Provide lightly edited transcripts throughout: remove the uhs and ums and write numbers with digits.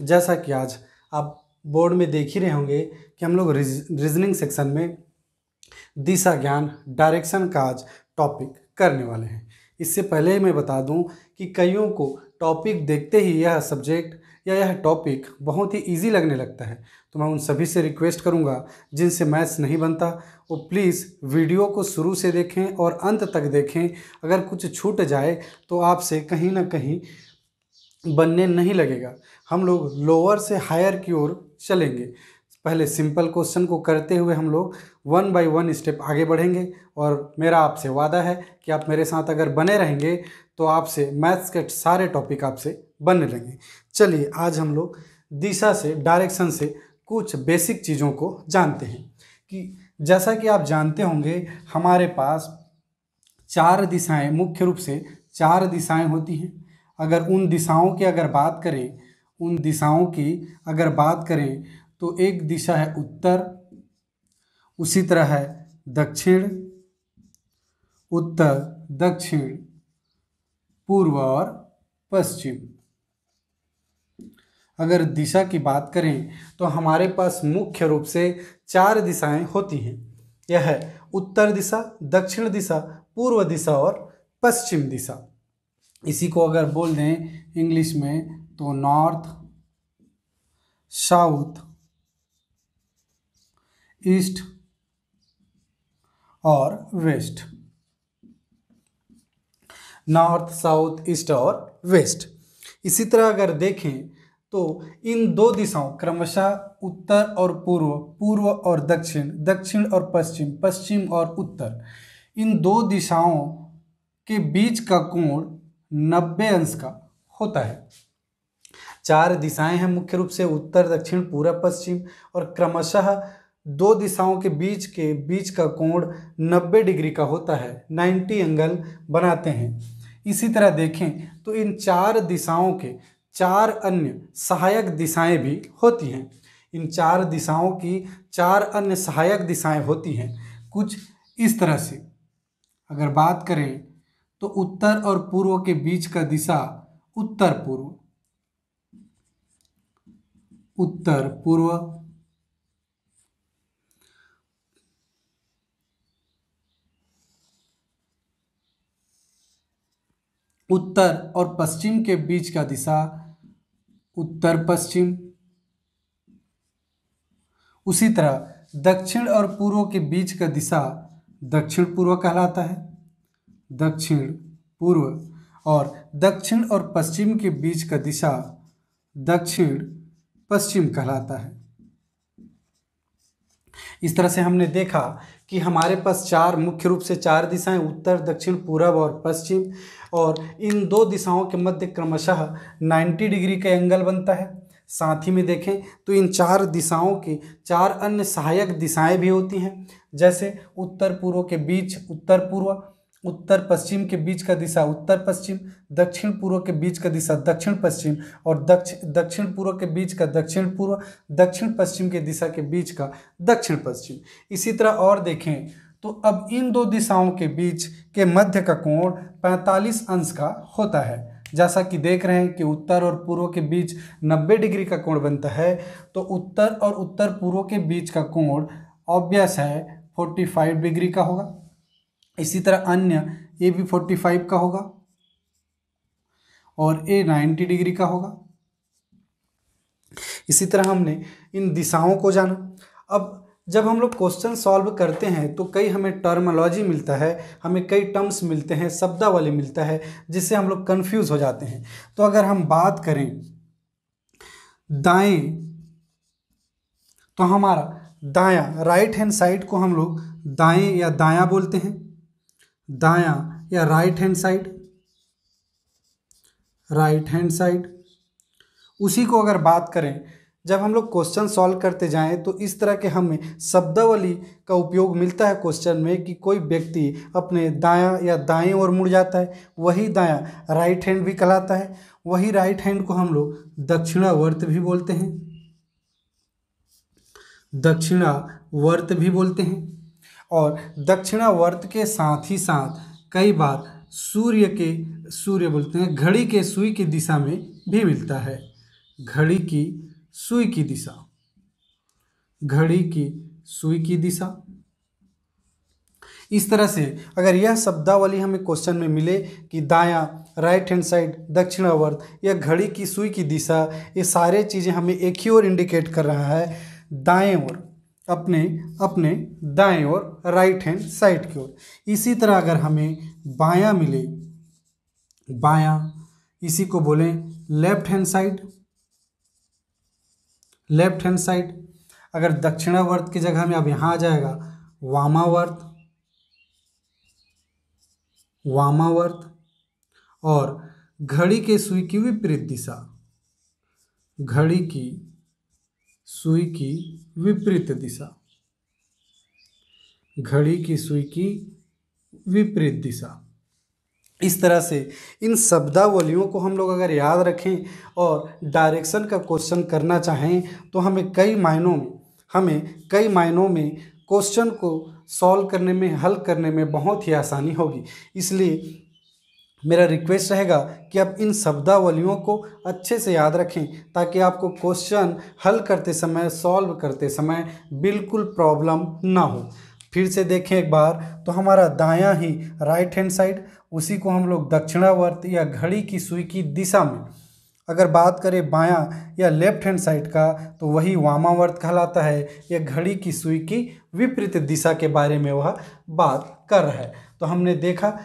जैसा कि आज आप बोर्ड में देख ही रहे होंगे कि हम लोग रीजनिंग सेक्शन में दिशा ज्ञान डायरेक्शन का आज टॉपिक करने वाले हैं। इससे पहले मैं बता दूं कि कईयों को टॉपिक देखते ही यह सब्जेक्ट या यह टॉपिक बहुत ही इजी लगने लगता है, तो मैं उन सभी से रिक्वेस्ट करूंगा जिनसे मैथ्स नहीं बनता वो प्लीज़ वीडियो को शुरू से देखें और अंत तक देखें। अगर कुछ छूट जाए तो आपसे कहीं ना कहीं बनने नहीं लगेगा। हम लोग लोअर से हायर की ओर चलेंगे। पहले सिंपल क्वेश्चन को करते हुए हम लोग 1 बाय 1 स्टेप आगे बढ़ेंगे और मेरा आपसे वादा है कि आप मेरे साथ अगर बने रहेंगे तो आपसे मैथ्स के सारे टॉपिक आपसे बनने लगेंगे। चलिए आज हम लोग दिशा से डायरेक्शन से कुछ बेसिक चीज़ों को जानते हैं। कि जैसा कि आप जानते होंगे हमारे पास चार दिशाएँ, मुख्य रूप से चार दिशाएँ होती हैं। अगर उन दिशाओं की अगर बात करें तो एक दिशा है उत्तर, उसी तरह है दक्षिण, उत्तर दक्षिण, पूर्व और पश्चिम। अगर दिशा की बात करें तो हमारे पास मुख्य रूप से चार दिशाएं होती हैं। यह है उत्तर दिशा, दक्षिण दिशा, पूर्व दिशा और पश्चिम दिशा। इसी को अगर बोल दें इंग्लिश में तो नॉर्थ, साउथ, ईस्ट और वेस्ट। नॉर्थ, साउथ, ईस्ट और वेस्ट। इसी तरह अगर देखें तो इन दो दिशाओं क्रमशः उत्तर और पूर्व, पूर्व और दक्षिण, दक्षिण और पश्चिम, पश्चिम और उत्तर, इन दो दिशाओं के बीच का कोण 90 अंश का होता है। चार दिशाएं हैं मुख्य रूप से उत्तर, दक्षिण, पूर्व, पश्चिम और क्रमशः दो दिशाओं के बीच का कोण 90 डिग्री का होता है। 90 एंगल बनाते हैं। इसी तरह देखें तो इन चार दिशाओं के चार अन्य सहायक दिशाएं भी होती हैं। इन चार दिशाओं की चार अन्य सहायक दिशाएं होती हैं कुछ इस तरह से। अगर बात करें तो उत्तर और पूर्व के बीच का दिशा उत्तर पूर्व, उत्तर पूर्व, उत्तर और पश्चिम के बीच का दिशा उत्तर पश्चिम। उसी तरह दक्षिण और पूर्व के बीच का दिशा दक्षिण पूर्व कहलाता है, दक्षिण पूर्व। और दक्षिण और पश्चिम के बीच का दिशा दक्षिण पश्चिम कहलाता है। इस तरह से हमने देखा कि हमारे पास चार, मुख्य रूप से चार दिशाएं उत्तर, दक्षिण, पूर्व और पश्चिम, और इन दो दिशाओं के मध्य क्रमशः 90 डिग्री का एंगल बनता है। साथ ही में देखें तो इन चार दिशाओं की चार अन्य सहायक दिशाएं भी होती हैं, जैसे उत्तर पूर्व के बीच उत्तर पूर्व, उत्तर पश्चिम के बीच का दिशा उत्तर पश्चिम, दक्षिण पूर्व के बीच का दिशा दक्षिण पश्चिम और दक्षिण पूर्व के बीच का दक्षिण पूर्व, दक्षिण पश्चिम के दिशा के बीच का दक्षिण पश्चिम। इसी तरह और देखें तो अब इन दो दिशाओं के बीच के मध्य का कोण 45 अंश का होता है। जैसा कि देख रहे हैं कि उत्तर और पूर्व के बीच 90 डिग्री का कोण बनता है, तो उत्तर और उत्तर पूर्व के बीच का कोण ऑब्वियस है 45 डिग्री का होगा। इसी तरह अन्य ए भी 45 का होगा और ए 90 डिग्री का होगा। इसी तरह हमने इन दिशाओं को जाना। अब जब हम लोग क्वेश्चन सॉल्व करते हैं तो कई हमें टर्मिनोलॉजी मिलता है, हमें कई टर्म्स मिलते हैं, शब्दावली मिलता है, जिससे हम लोग कंफ्यूज हो जाते हैं। तो अगर हम बात करें दाएं, तो हमारा दायां, राइट हैंड साइड को हम लोग दाएं या दायां बोलते हैं, दायां या right hand side, right hand side. उसी को अगर बात करें जब हम लोग क्वेश्चन सॉल्व करते जाएं तो इस तरह के हमें शब्दावली का उपयोग मिलता है क्वेश्चन में, कि कोई व्यक्ति अपने दायां या दाएं ओर मुड़ जाता है, वही दायां राइट हैंड भी कहलाता है। वही राइट हैंड को हम लोग दक्षिणावर्त भी बोलते हैं, दक्षिणावर्त भी बोलते हैं। और दक्षिणावर्त के साथ ही साथ कई बार सूर्य बोलते हैं, घड़ी के सुई की दिशा में भी मिलता है, घड़ी की सुई की दिशा। घड़ी की सुई की दिशा। इस तरह से अगर यह शब्दावली हमें क्वेश्चन में मिले कि दायां, राइट हैंड साइड, दक्षिणावर्त या घड़ी की सुई की दिशा, ये सारे चीज़ें हमें एक ही ओर इंडिकेट कर रहा है, दाएं ओर, अपने अपने दाएं ओर, राइट हैंड साइड की ओर। इसी तरह अगर हमें बायां मिले, बायां, इसी को बोलें left hand side, left hand side. अगर दक्षिणावर्त की जगह में अब यहाँ आ जाएगा वामावर्त, वामावर्त। और घड़ी के सुई की विपरीत दिशा, घड़ी की सुई की विपरीत दिशा, घड़ी की सुई की विपरीत दिशा। इस तरह से इन शब्दावलियों को हम लोग अगर याद रखें और डायरेक्शन का क्वेश्चन करना चाहें तो हमें कई मायनों में क्वेश्चन को सॉल्व करने में, हल करने में बहुत ही आसानी होगी। इसलिए मेरा रिक्वेस्ट रहेगा कि आप इन शब्दावलियों को अच्छे से याद रखें ताकि आपको क्वेश्चन हल करते समय, सॉल्व करते समय बिल्कुल प्रॉब्लम ना हो। फिर से देखें एक बार तो हमारा दायां ही राइट हैंड साइड, उसी को हम लोग दक्षिणावर्त या घड़ी की सुई की दिशा में। अगर बात करें बायां या लेफ्ट हैंड साइड का तो वही वामावर्त कहलाता है या घड़ी की सुई की विपरीत दिशा के बारे में वह बात कर रहा है। तो हमने देखा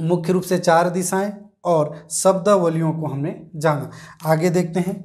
मुख्य रूप से चार दिशाएं और शब्दावलियों को हमने जाना। आगे देखते हैं।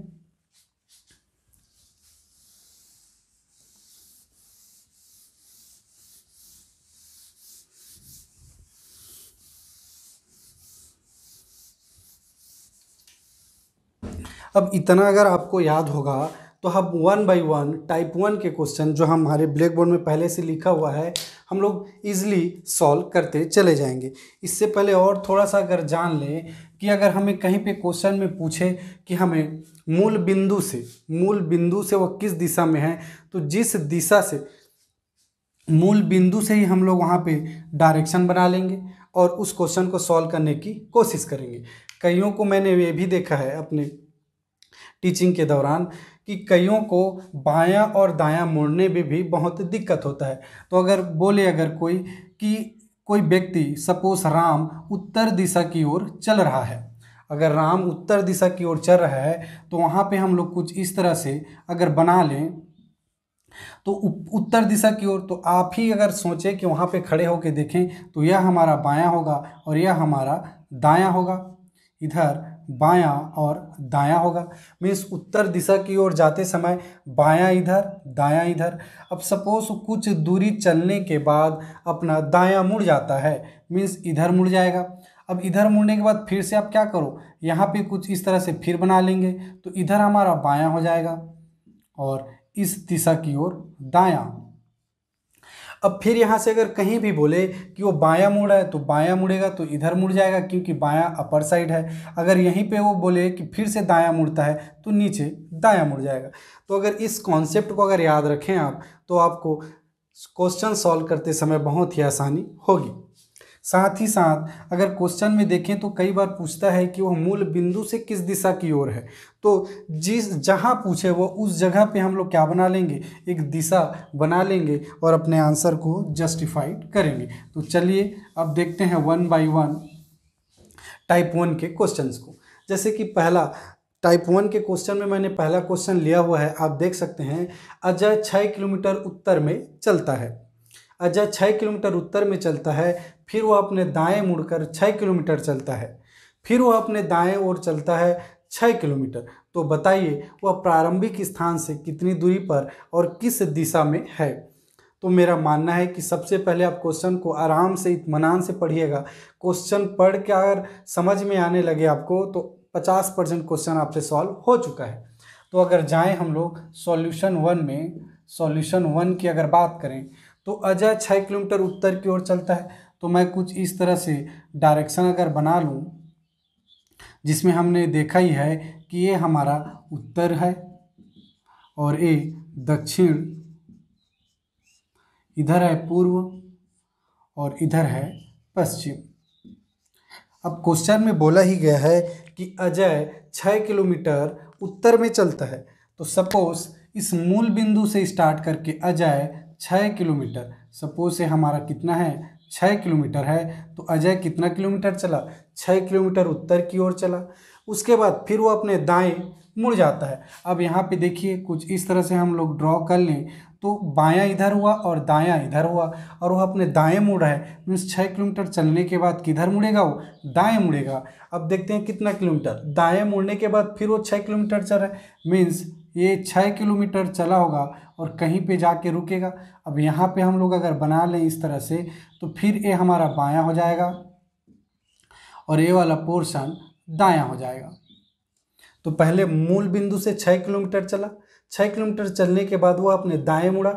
अब इतना अगर आपको याद होगा तो हम वन बाय वन टाइप 1 के क्वेश्चन जो हमारे ब्लैक बोर्ड में पहले से लिखा हुआ है हम लोग इजीली सॉल्व करते चले जाएंगे। इससे पहले और थोड़ा सा अगर जान लें कि अगर हमें कहीं पे क्वेश्चन में पूछे कि हमें मूल बिंदु से वो किस दिशा में है, तो जिस दिशा से मूल बिंदु से ही हम लोग वहाँ पे डायरेक्शन बना लेंगे और उस क्वेश्चन को सॉल्व करने की कोशिश करेंगे। कईयों को मैंने ये भी देखा है अपने टीचिंग के दौरान कि कईयों को बायां और दायां मोड़ने में भी बहुत दिक्कत होता है। तो अगर कोई व्यक्ति सपोज राम उत्तर दिशा की ओर चल रहा है, अगर राम उत्तर दिशा की ओर चल रहा है तो वहाँ पे हम लोग कुछ इस तरह से अगर बना लें तो उत्तर दिशा की ओर, तो आप ही अगर सोचें कि वहाँ पे खड़े होके देखें तो यह हमारा बायां होगा और यह हमारा दायां होगा, इधर बायां और दायां होगा। मीन्स उत्तर दिशा की ओर जाते समय बायां इधर, दायां इधर। अब सपोज कुछ दूरी चलने के बाद अपना दायां मुड़ जाता है, मीन्स इधर मुड़ जाएगा। अब इधर मुड़ने के बाद फिर से आप क्या करो, यहाँ पे कुछ इस तरह से फिर बना लेंगे तो इधर हमारा बायां हो जाएगा और इस दिशा की ओर दायां। अब फिर यहाँ से अगर कहीं भी बोले कि वो बायां मुड़ा है तो बायां मुड़ेगा तो इधर मुड़ जाएगा क्योंकि बायां अपर साइड है। अगर यहीं पे वो बोले कि फिर से दायां मुड़ता है तो नीचे दायां मुड़ जाएगा। तो अगर इस कॉन्सेप्ट को अगर याद रखें आप तो आपको क्वेश्चन सॉल्व करते समय बहुत ही आसानी होगी। साथ ही साथ अगर क्वेश्चन में देखें तो कई बार पूछता है कि वह मूल बिंदु से किस दिशा की ओर है, तो जिस जहाँ पूछे वो उस जगह पे हम लोग क्या बना लेंगे, एक दिशा बना लेंगे और अपने आंसर को जस्टिफाइड करेंगे। तो चलिए अब देखते हैं 1 बाय 1 टाइप 1 के क्वेश्चंस को। जैसे कि पहला टाइप 1 के क्वेश्चन में मैंने पहला क्वेश्चन लिया हुआ है, आप देख सकते हैं अजय 6 किलोमीटर उत्तर में चलता है। अजय 6 किलोमीटर उत्तर में चलता है, फिर वह अपने दाएं मुड़कर 6 किलोमीटर चलता है, फिर वह अपने दाएं ओर चलता है 6 किलोमीटर। तो बताइए वह प्रारंभिक स्थान से कितनी दूरी पर और किस दिशा में है। तो मेरा मानना है कि सबसे पहले आप क्वेश्चन को आराम से, इत्मीनान से पढ़िएगा। क्वेश्चन पढ़ के अगर समझ में आने लगे आपको तो 50% क्वेश्चन आपसे सॉल्व हो चुका है। तो अगर जाएँ हम लोग सॉल्यूशन 1 में, सॉल्यूशन 1 की अगर बात करें तो अजय 6 किलोमीटर उत्तर की ओर चलता है, तो मैं कुछ इस तरह से डायरेक्शन अगर बना लूं जिसमें हमने देखा ही है कि ये हमारा उत्तर है और ये दक्षिण, इधर है पूर्व और इधर है पश्चिम। अब क्वेश्चन में बोला ही गया है कि अजय 6 किलोमीटर उत्तर में चलता है। तो सपोज इस मूल बिंदु से स्टार्ट करके आ जाए 6 किलोमीटर, सपोज से हमारा कितना है 6 किलोमीटर है, तो अजय कितना किलोमीटर चला, 6 किलोमीटर उत्तर की ओर चला। उसके बाद फिर वो अपने दाएं मुड़ जाता है। अब यहाँ पे देखिए कुछ इस तरह से हम लोग ड्रॉ कर लें तो बायां इधर हुआ और दायां इधर हुआ और वह अपने दाएं मुड़ रहा है, मीन्स 6 किलोमीटर चलने के बाद किधर मुड़ेगा, वो दाएं मुड़ेगा। अब देखते हैं कितना किलोमीटर, दाएं मुड़ने के बाद फिर वो 6 किलोमीटर चल रहा है, मीन्स ये 6 किलोमीटर चला होगा और कहीं पे जाके रुकेगा। अब यहाँ पे हम लोग अगर बना लें इस तरह से तो फिर ये हमारा बायाँ हो जाएगा और ये वाला पोर्शन दायाँ हो जाएगा। तो पहले मूल बिंदु से 6 किलोमीटर चला, 6 किलोमीटर चलने के बाद वह अपने दाएं मुड़ा,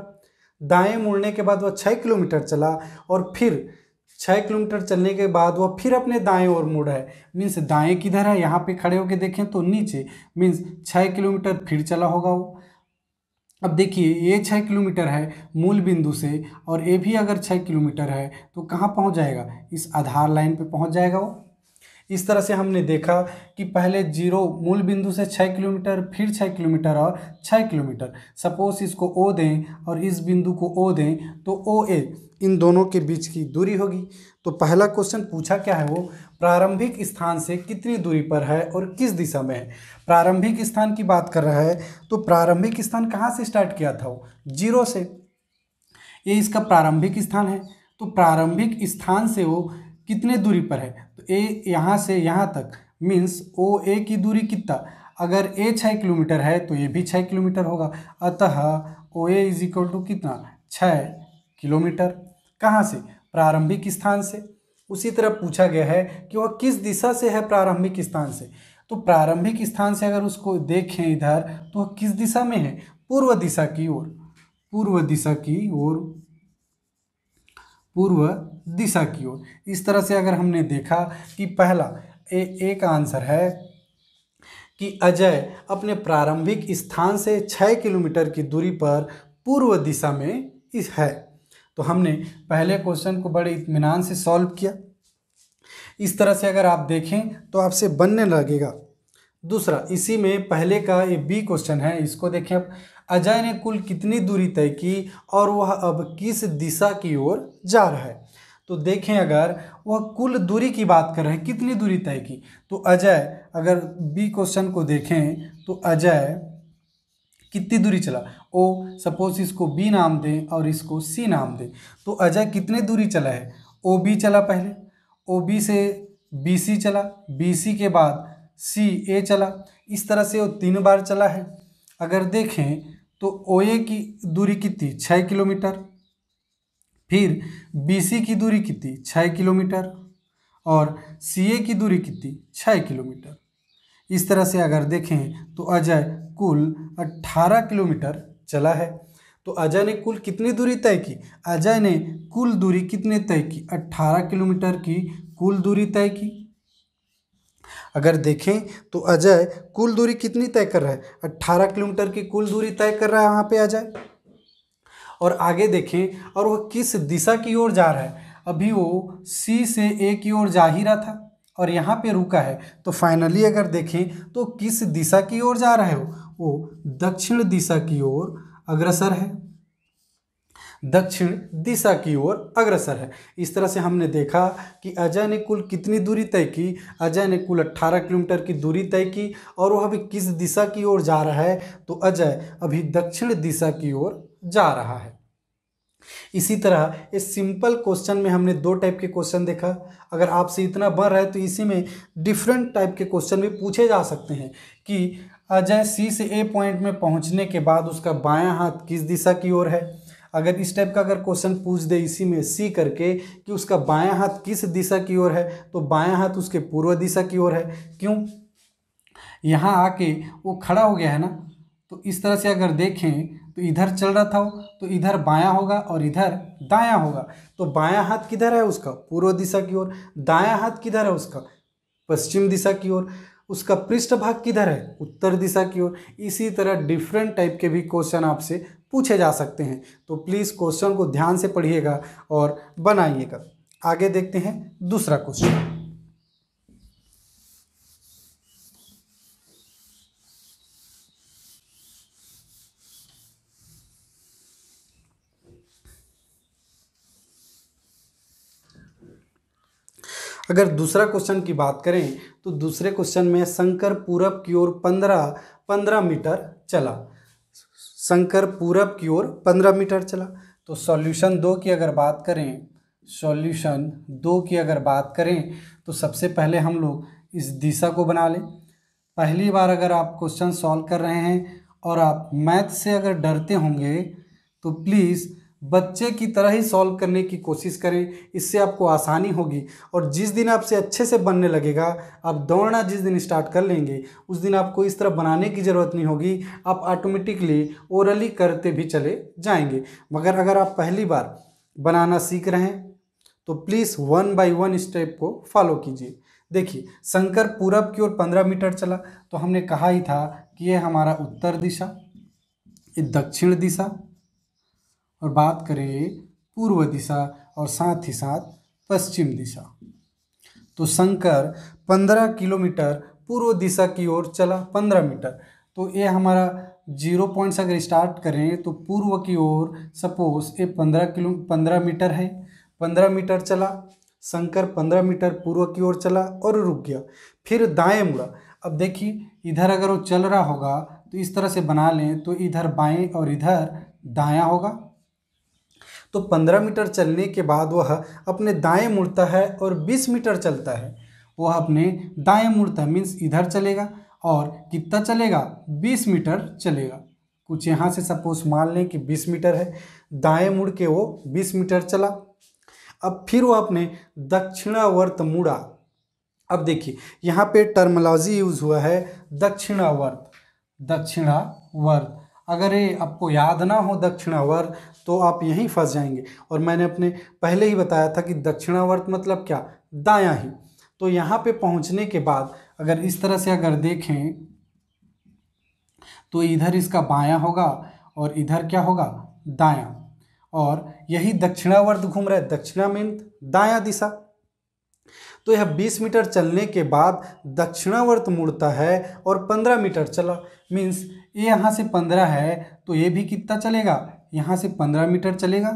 दाएं मुड़ने के बाद वह 6 किलोमीटर चला और फिर 6 किलोमीटर चलने के बाद वह फिर अपने दाएं ओर मुड़ा है, मीन्स दाएं किधर है, यहाँ पे खड़े होके देखें तो नीचे, मीन्स 6 किलोमीटर फिर चला होगा वो। अब देखिए ये 6 किलोमीटर है मूल बिंदु से और ये भी अगर 6 किलोमीटर है तो कहाँ पहुँच जाएगा, इस आधार लाइन पर पहुँच जाएगा वो। इस तरह से हमने देखा कि पहले जीरो मूल बिंदु से 6 किलोमीटर, फिर 6 किलोमीटर और 6 किलोमीटर। सपोज इसको ओ दें और इस बिंदु को ओ दें तो ओ ए इन दोनों के बीच की दूरी होगी। तो पहला क्वेश्चन पूछा क्या है, वो प्रारंभिक स्थान से कितनी दूरी पर है और किस दिशा में है। प्रारंभिक स्थान की बात कर रहा है तो प्रारंभिक स्थान कहाँ से स्टार्ट किया था, वो जीरो से, ये इसका प्रारंभिक स्थान है। तो प्रारंभिक स्थान से वो कितने दूरी पर है, तो ए यहाँ से यहाँ तक, मीन्स ओ ए की दूरी कितना, अगर ए 6 किलोमीटर है तो ये भी 6 किलोमीटर होगा, अतः O A is equal to कितना, 6 किलोमीटर। कहाँ से, प्रारंभिक स्थान से। उसी तरह पूछा गया है कि वह किस दिशा से है प्रारंभिक स्थान से। तो प्रारंभिक स्थान से अगर उसको देखें इधर तो वह किस दिशा में है, पूर्व दिशा की ओर, पूर्व दिशा की ओर, पूर्व दिशा की ओर। इस तरह से अगर हमने देखा कि पहला एक आंसर है कि अजय अपने प्रारंभिक स्थान से 6 किलोमीटर की दूरी पर पूर्व दिशा में इस है। तो हमने पहले क्वेश्चन को बड़े इत्मीनान से सॉल्व किया। इस तरह से अगर आप देखें तो आपसे बनने लगेगा। दूसरा इसी में पहले का ये बी क्वेश्चन है, इसको देखें आप, अजय ने कुल कितनी दूरी तय की और वह अब किस दिशा की ओर जा रहा है। तो देखें अगर वह कुल दूरी की बात कर रहे हैं, कितनी दूरी तय की, तो अजय अगर बी क्वेश्चन को देखें तो अजय कितनी दूरी चला, ओ सपोज इसको बी नाम दें और इसको सी नाम दें, तो अजय कितने दूरी चला है, ओ बी चला पहले, ओ बी से बी सी चला, बी सी के बाद सी ए चला। इस तरह से वो 3 बार चला है। अगर देखें तो ओ ए की दूरी कितनी, 6 किलोमीटर, फिर बी सी की दूरी कितनी, 6 किलोमीटर और सी ए की दूरी कितनी, 6 किलोमीटर। इस तरह से अगर देखें तो अजय कुल 18 किलोमीटर चला है। तो अजय ने कुल कितनी दूरी तय की, अजय ने कुल दूरी कितने तय की, 18 किलोमीटर की कुल दूरी तय की। अगर देखें तो अजय कुल दूरी कितनी तय कर रहा है, 18 किलोमीटर की कुल दूरी तय कर रहा है वहाँ पे अजय। और आगे देखें और वह किस दिशा की ओर जा रहा है, अभी वो सी से ए की ओर जा ही रहा था और यहाँ पे रुका है। तो फाइनली अगर देखें तो किस दिशा की ओर जा रहा है, वो दक्षिण दिशा की ओर अग्रसर है, दक्षिण दिशा की ओर अग्रसर है। इस तरह से हमने देखा कि अजय ने कुल कितनी दूरी तय की, अजय ने कुल 18 किलोमीटर की दूरी तय की और वह अभी किस दिशा की ओर जा रहा है, तो अजय अभी दक्षिण दिशा की ओर जा रहा है। इसी तरह इस सिंपल क्वेश्चन में हमने 2 टाइप के क्वेश्चन देखा। अगर आपसे इतना बढ़ रहा है तो इसी में डिफरेंट टाइप के क्वेश्चन भी पूछे जा सकते हैं कि अजय सी से ए पॉइंट में पहुँचने के बाद उसका बायाँ हाथ किस दिशा की ओर है। अगर इस टाइप का अगर क्वेश्चन पूछ दे इसी में सी करके कि उसका बायां हाथ किस दिशा की ओर है, तो बायां हाथ उसके पूर्व दिशा की ओर है। क्यों, यहाँ आके वो खड़ा हो गया है ना। तो इस तरह से अगर देखें तो इधर चल रहा था वो, तो इधर बायां होगा और इधर दायां होगा। तो बायां हाथ किधर है उसका, पूर्व दिशा की ओर, दायां हाथ किधर है उसका, पश्चिम दिशा की ओर, उसका पृष्ठभाग किधर है, उत्तर दिशा की ओर। इसी तरह डिफरेंट टाइप के भी क्वेश्चन आपसे पूछे जा सकते हैं। तो प्लीज़ क्वेश्चन को ध्यान से पढ़िएगा और बनाइएगा। आगे देखते हैं दूसरा क्वेश्चन। अगर दूसरा क्वेश्चन की बात करें तो दूसरे क्वेश्चन में शंकर पूरब की ओर 15 मीटर चला। शंकर पूरब की ओर 15 मीटर चला। तो सॉल्यूशन दो की अगर बात करें, सॉल्यूशन दो की अगर बात करें तो सबसे पहले हम लोग इस दिशा को बना लें। पहली बार अगर आप क्वेश्चन सॉल्व कर रहे हैं और आप मैथ से अगर डरते होंगे तो प्लीज़ बच्चे की तरह ही सॉल्व करने की कोशिश करें, इससे आपको आसानी होगी। और जिस दिन आपसे अच्छे से बनने लगेगा, आप दौड़ना जिस दिन स्टार्ट कर लेंगे उस दिन आपको इस तरह बनाने की ज़रूरत नहीं होगी, आप ऑटोमेटिकली ओरली करते भी चले जाएंगे। मगर अगर आप पहली बार बनाना सीख रहे हैं तो प्लीज़ 1 by 1 स्टेप को फॉलो कीजिए। देखिए, शंकर पूरब की ओर 15 मीटर चला, तो हमने कहा ही था कि ये हमारा उत्तर दिशा, ये दक्षिण दिशा, और बात करें ये पूर्व दिशा और साथ ही साथ पश्चिम दिशा। तो शंकर 15 किलोमीटर पूर्व दिशा की ओर चला, 15 मीटर। तो ये हमारा 0 पॉइंट से अगर स्टार्ट करें तो पूर्व की ओर सपोज ये 15 मीटर है, 15 मीटर चला शंकर, 15 मीटर पूर्व की ओर चला और रुक गया, फिर दाएं मुड़ा। अब देखिए, इधर अगर वो चल रहा होगा तो इस तरह से बना लें, तो इधर बाएं और इधर दायां होगा। तो 15 मीटर चलने के बाद वह अपने दाएं मुड़ता है और 20 मीटर चलता है, वह अपने दाएं मुड़ता है, मीन्स इधर चलेगा और कितना चलेगा, 20 मीटर चलेगा। कुछ यहाँ से सपोज मान लें कि 20 मीटर है, दाएँ मुड़ के वो 20 मीटर चला। अब फिर वो अपने दक्षिणावर्त मुड़ा। अब देखिए, यहाँ पे टर्मिनोलॉजी यूज हुआ है दक्षिणावर्त, दक्षिणावर्त। अगर ये आपको याद ना हो दक्षिणावर्त तो आप यहीं फंस जाएंगे, और मैंने अपने पहले ही बताया था कि दक्षिणावर्त मतलब क्या, दायां ही। तो यहाँ पे पहुँचने के बाद अगर इस तरह से अगर देखें तो इधर इसका बायां होगा और इधर क्या होगा, दायां, और यही दक्षिणावर्त घूम रहा है, दक्षिणा में दायां दिशा। तो यह 20 मीटर चलने के बाद दक्षिणावर्त मुड़ता है और 15 मीटर चला, मीन्स ये यहाँ से 15 है तो ये भी कितना चलेगा, यहाँ से 15 मीटर चलेगा।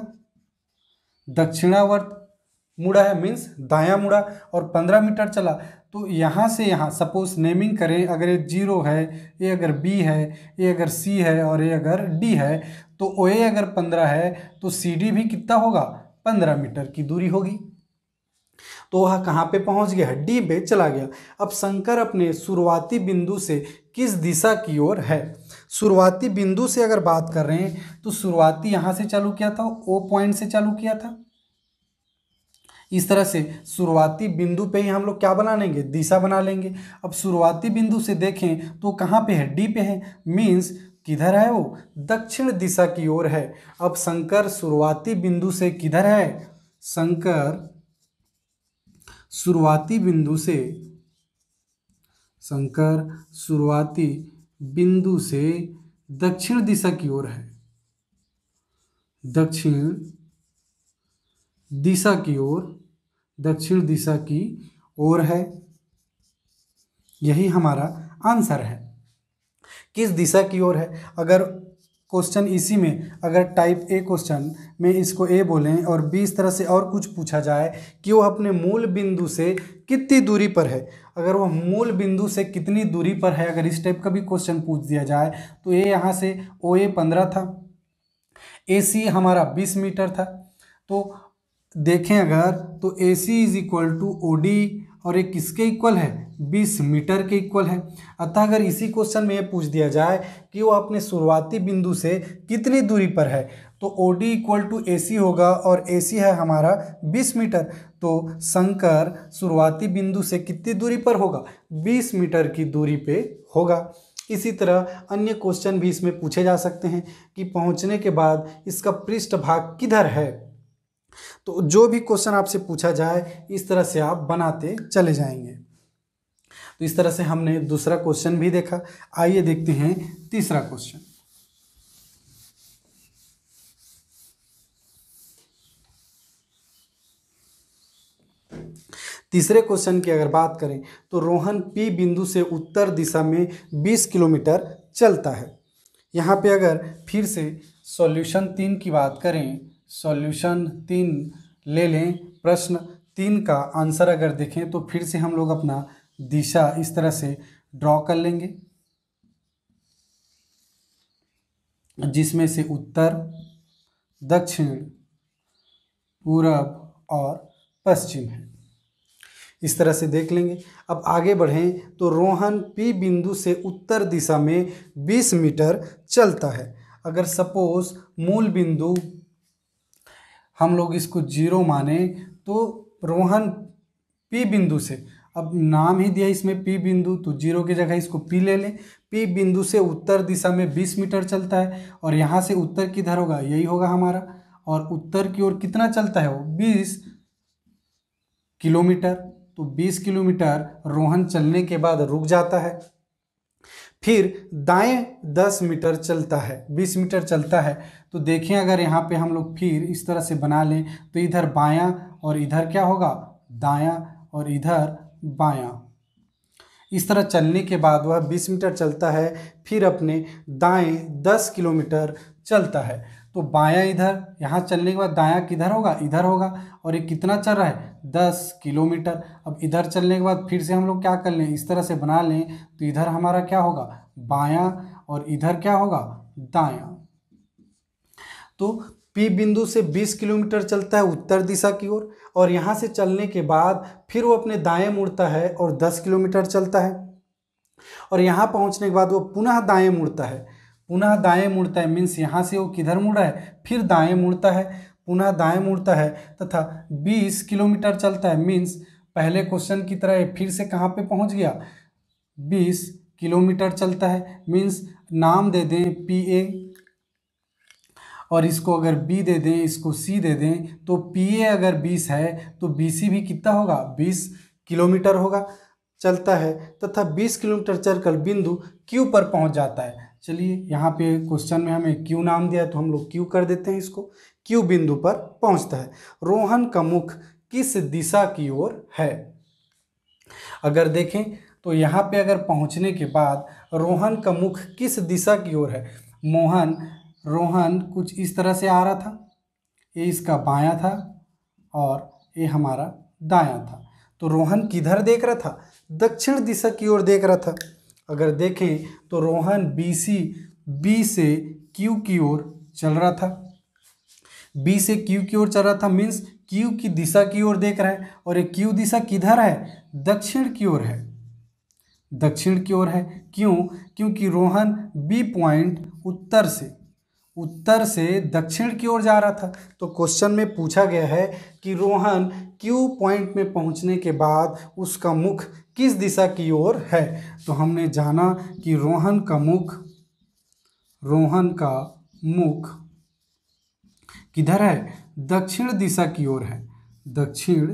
दक्षिणावर्त मुड़ा है मीन्स दायां मुड़ा और 15 मीटर चला। तो यहाँ से यहाँ सपोज नेमिंग करें, अगर ये 0 है, ये अगर B है, ये अगर C है और ये अगर D है, तो OA अगर 15 है तो CD भी कितना होगा, 15 मीटर की दूरी होगी। तो वह कहाँ पे पहुँच गया, D पे चला गया। अब शंकर अपने शुरुआती बिंदु से किस दिशा की ओर है, शुरुआती बिंदु से अगर बात कर रहे हैं तो शुरुआती यहाँ से चालू किया था, O पॉइंट से चालू किया था। इस तरह से शुरुआती बिंदु पे ही हम लोग क्या बना लेंगे, दिशा बना लेंगे। अब शुरुआती बिंदु से देखें तो कहाँ पे है, डी पे है, मीन्स किधर है वो, दक्षिण दिशा की ओर है। अब शंकर शुरुआती बिंदु से किधर है, शंकर शुरुआती बिंदु से, शंकर शुरुआती बिंदु से दक्षिण दिशा की ओर है, दक्षिण दिशा की ओर, दक्षिण दिशा की ओर है। यही हमारा आंसर है, किस दिशा की ओर है। अगर क्वेश्चन इसी में अगर टाइप ए क्वेश्चन में इसको ए बोलें और बी इस तरह से और कुछ पूछा जाए कि वह अपने मूल बिंदु से कितनी दूरी पर है, अगर वह मूल बिंदु से कितनी दूरी पर है, अगर इस टाइप का भी क्वेश्चन पूछ दिया जाए तो ए यहाँ से ओ ए 15 था, ए सी हमारा 20 मीटर था। तो देखें अगर तो AC is equal to OD और ये किसके इक्वल है, 20 मीटर के इक्वल है। अतः अगर इसी क्वेश्चन में ये पूछ दिया जाए कि वो अपने शुरुआती बिंदु से कितनी दूरी पर है तो OD इक्वल टू AC होगा और AC है हमारा 20 मीटर। तो शंकर शुरुआती बिंदु से कितनी दूरी पर होगा, 20 मीटर की दूरी पे होगा। इसी तरह अन्य क्वेश्चन भी इसमें पूछे जा सकते हैं कि पहुँचने के बाद इसका पृष्ठ भाग किधर है। तो जो भी क्वेश्चन आपसे पूछा जाए इस तरह से आप बनाते चले जाएंगे। तो इस तरह से हमने दूसरा क्वेश्चन भी देखा। आइए देखते हैं तीसरा क्वेश्चन। तीसरे क्वेश्चन की अगर बात करें तो रोहन P बिंदु से उत्तर दिशा में 20 किलोमीटर चलता है। यहाँ पे अगर फिर से सॉल्यूशन 3 की बात करें, सॉल्यूशन 3 ले लें, प्रश्न 3 का आंसर अगर देखें तो फिर से हम लोग अपना दिशा इस तरह से ड्रॉ कर लेंगे, जिसमें से उत्तर, दक्षिण, पूरब और पश्चिम है। इस तरह से देख लेंगे। अब आगे बढ़ें तो रोहन P बिंदु से उत्तर दिशा में 20 मीटर चलता है। अगर सपोज मूल बिंदु हम लोग इसको 0 माने तो रोहन P बिंदु से, अब नाम ही दिया इसमें P बिंदु, तो 0 की जगह इसको P ले लें। P बिंदु से उत्तर दिशा में 20 मीटर चलता है और यहाँ से उत्तर किधर होगा, यही होगा हमारा, और उत्तर की ओर कितना चलता है वो 20 किलोमीटर। तो 20 किलोमीटर रोहन चलने के बाद रुक जाता है। फिर दाएं 10 मीटर चलता है, 20 मीटर चलता है। तो देखें अगर यहाँ पे हम लोग फिर इस तरह से बना लें तो इधर बायां और इधर क्या होगा दायां और इधर बायां। इस तरह चलने के बाद वह 20 मीटर चलता है, फिर अपने दाएं 10 किलोमीटर चलता है। तो बायां इधर, यहाँ चलने के बाद दायां किधर होगा, इधर होगा, और ये कितना चल रहा है 10 किलोमीटर। अब इधर चलने के बाद फिर से हम लोग क्या कर लें, इस तरह से बना लें तो इधर हमारा क्या होगा बायां और इधर क्या होगा दायां। तो P बिंदु से 20 किलोमीटर चलता है उत्तर दिशा की ओर और यहाँ से चलने के बाद फिर वो अपने दाएं मुड़ता है और 10 किलोमीटर चलता है और यहाँ पहुँचने के बाद वो पुनः दाएं मुड़ता है। पुनः दाएं मुड़ता है मीन्स यहाँ से वो किधर मुड़ा है, फिर दाएं मुड़ता है, पुनः दाएं मुड़ता है तथा 20 किलोमीटर चलता है। मीन्स पहले क्वेश्चन की तरह फिर से कहाँ पे पहुँच गया 20 किलोमीटर चलता है। मीन्स नाम दे दें PA और इसको अगर B दे दें, इसको C दे दें, तो PA अगर 20 है तो BC भी कितना होगा 20 किलोमीटर होगा चलता है तथा 20 किलोमीटर चलकर बिंदु Q पर पहुंच जाता है। चलिए यहाँ पे क्वेश्चन में हमें Q नाम दिया है तो हम लोग Q कर देते हैं इसको। Q बिंदु पर पहुंचता है। रोहन का मुख किस दिशा की ओर है? अगर देखें तो यहाँ पे अगर पहुँचने के बाद रोहन का मुख किस दिशा की ओर है। रोहन कुछ इस तरह से आ रहा था, ये इसका बायां था और ये हमारा दायां था। तो रोहन किधर देख रहा था, दक्षिण दिशा की ओर देख रहा था। अगर देखें तो रोहन B से Q की ओर चल रहा था, B से Q की ओर चल रहा था। मीन्स Q की दिशा की ओर देख रहा है और ये Q दिशा किधर है दक्षिण की ओर है, दक्षिण की ओर है। क्यों? क्योंकि रोहन B पॉइंट उत्तर से दक्षिण की ओर जा रहा था। तो क्वेश्चन में पूछा गया है कि रोहन Q पॉइंट में पहुंचने के बाद उसका मुख किस दिशा की ओर है। तो हमने जाना कि रोहन का मुख किधर है दक्षिण दिशा की ओर है, दक्षिण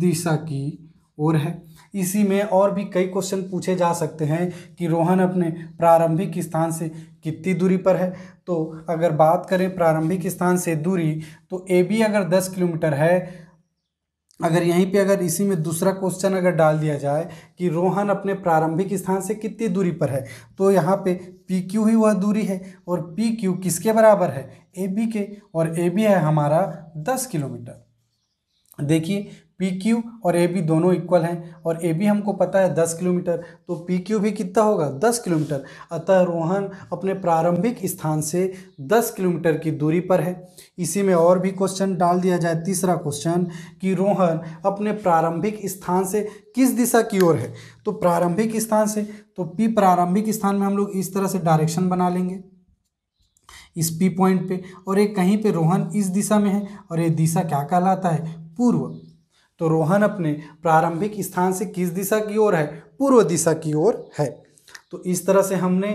दिशा की और है। इसी में और भी कई क्वेश्चन पूछे जा सकते हैं कि रोहन अपने प्रारंभिक स्थान से कितनी दूरी पर है। तो अगर बात करें प्रारंभिक स्थान से दूरी तो AB अगर 10 किलोमीटर है। अगर यहीं पे अगर इसी में दूसरा क्वेश्चन अगर डाल दिया जाए कि रोहन अपने प्रारंभिक स्थान से कितनी दूरी पर है तो यहाँ पे PQ ही वह दूरी है और PQ किसके बराबर है AB के, और AB है हमारा 10 किलोमीटर। देखिए PQ और AB दोनों इक्वल हैं और AB हमको पता है 10 किलोमीटर, तो PQ भी कितना होगा 10 किलोमीटर। अतः रोहन अपने प्रारंभिक स्थान से 10 किलोमीटर की दूरी पर है। इसी में और भी क्वेश्चन डाल दिया जाए, तीसरा क्वेश्चन कि रोहन अपने प्रारंभिक स्थान से किस दिशा की ओर है। तो प्रारंभिक स्थान से, तो P प्रारंभिक स्थान में हम लोग इस तरह से डायरेक्शन बना लेंगे इस P पॉइंट पे, और ये कहीं पर रोहन इस दिशा में है और ये दिशा क्या कहलाता है पूर्व। तो रोहन अपने प्रारंभिक स्थान से किस दिशा की ओर है पूर्व दिशा की ओर है। तो इस तरह से हमने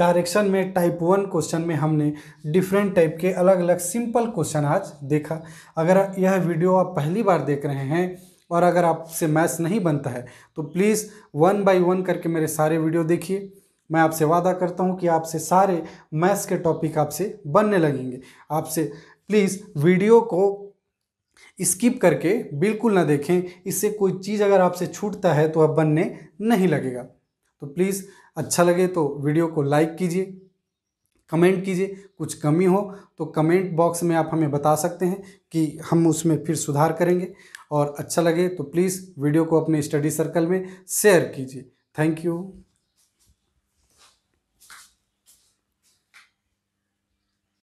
डायरेक्शन में टाइप 1 क्वेश्चन में हमने डिफरेंट टाइप के अलग अलग सिंपल क्वेश्चन आज देखा। अगर यह वीडियो आप पहली बार देख रहे हैं और अगर आपसे मैथ्स नहीं बनता है तो प्लीज़ 1 बाय 1 करके मेरे सारे वीडियो देखिए। मैं आपसे वादा करता हूँ कि आपसे सारे मैथ्स के टॉपिक आपसे बनने लगेंगे। आपसे प्लीज़ वीडियो को स्किप करके बिल्कुल ना देखें, इससे कोई चीज़ अगर आपसे छूटता है तो अब बनने नहीं लगेगा। तो प्लीज़ अच्छा लगे तो वीडियो को लाइक कीजिए, कमेंट कीजिए, कुछ कमी हो तो कमेंट बॉक्स में आप हमें बता सकते हैं कि हम उसमें फिर सुधार करेंगे। और अच्छा लगे तो प्लीज़ वीडियो को अपने स्टडी सर्कल में शेयर कीजिए। Thank you.